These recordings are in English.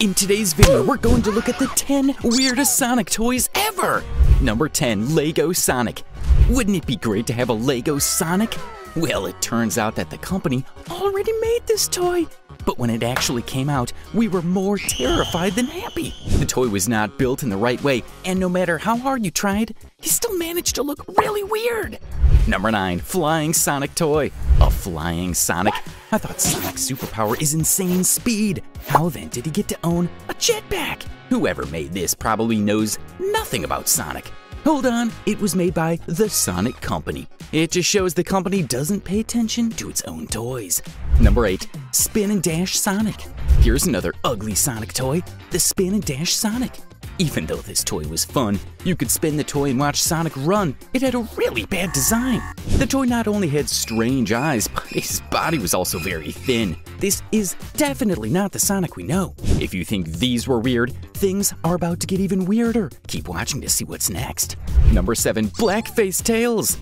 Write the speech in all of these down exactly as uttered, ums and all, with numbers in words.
In today's video, we're going to look at the ten weirdest Sonic toys ever! Number ten, Lego Sonic. Wouldn't it be great to have a Lego Sonic? Well, it turns out that the company already made this toy. But when it actually came out, we were more terrified than happy. The toy was not built in the right way, and no matter how hard you tried, he still managed to look really weird. Number nine. Flying Sonic Toy. A flying Sonic? I thought Sonic's superpower is insane speed. How then did he get to own a jetpack? Whoever made this probably knows nothing about Sonic. Hold on, it was made by the Sonic Company. It just shows the company doesn't pay attention to its own toys. Number eight. Spin and Dash Sonic. Here's another ugly Sonic toy, the Spin and Dash Sonic. Even though this toy was fun, you could spin the toy and watch Sonic run. It had a really bad design. The toy not only had strange eyes, but his body was also very thin. This is definitely not the Sonic we know. If you think these were weird, things are about to get even weirder. Keep watching to see what's next. Number seven. Blackface Tails.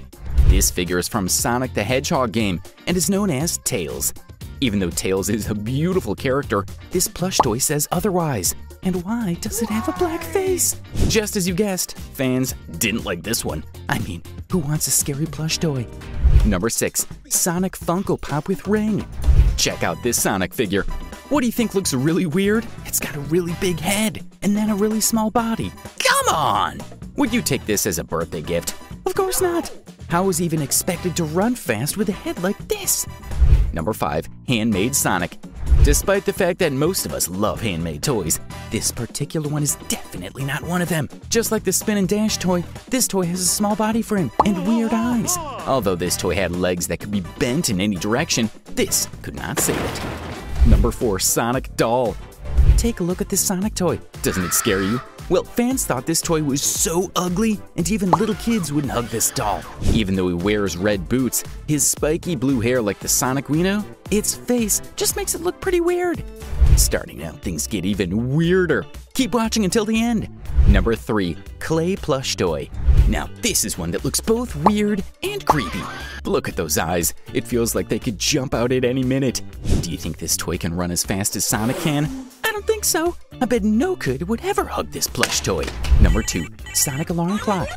This figure is from Sonic the Hedgehog game and is known as Tails. Even though Tails is a beautiful character, this plush toy says otherwise. And why does it have a black face? Just as you guessed, fans didn't like this one. I mean, who wants a scary plush toy? Number six. Sonic Funko Pop with Ring. Check out this Sonic figure. What do you think looks really weird? It's got a really big head and then a really small body. Come on! Would you take this as a birthday gift? Of course not. How is he even expected to run fast with a head like this? Number five. Handmade Sonic. Despite the fact that most of us love handmade toys, this particular one is definitely not one of them. Just like the Spin and Dash toy, this toy has a small body frame and weird eyes. Although this toy had legs that could be bent in any direction, this could not save it. Number four. Sonic Doll. Take a look at this Sonic toy. Doesn't it scare you? Well, fans thought this toy was so ugly, and even little kids wouldn't hug this doll. Even though he wears red boots, his spiky blue hair like the Sonic we know, its face just makes it look pretty weird. Starting out, things get even weirder. Keep watching until the end. Number three. Clay Plush Toy. Now, this is one that looks both weird and creepy. Look at those eyes. It feels like they could jump out at any minute. Do you think this toy can run as fast as Sonic can? I don't think so. I bet no kid would ever hug this plush toy. Number two. Sonic Alarm Clock.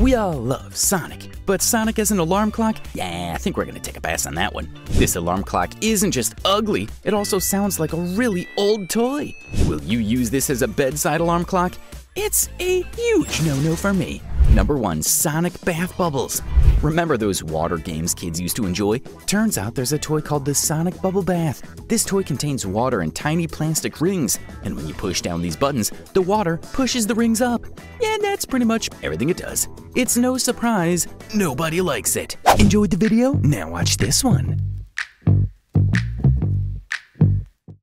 We all love Sonic, but Sonic as an alarm clock? Yeah, I think we're gonna take a pass on that one. This alarm clock isn't just ugly, it also sounds like a really old toy. Will you use this as a bedside alarm clock? It's a huge no-no for me. Number one. Sonic Bath Bubbles. Remember those water games kids used to enjoy? Turns out there's a toy called the Sonic Bubble Bath. This toy contains water in tiny plastic rings, and when you push down these buttons, the water pushes the rings up. And that's pretty much everything it does. It's no surprise, nobody likes it. Enjoyed the video? Now watch this one.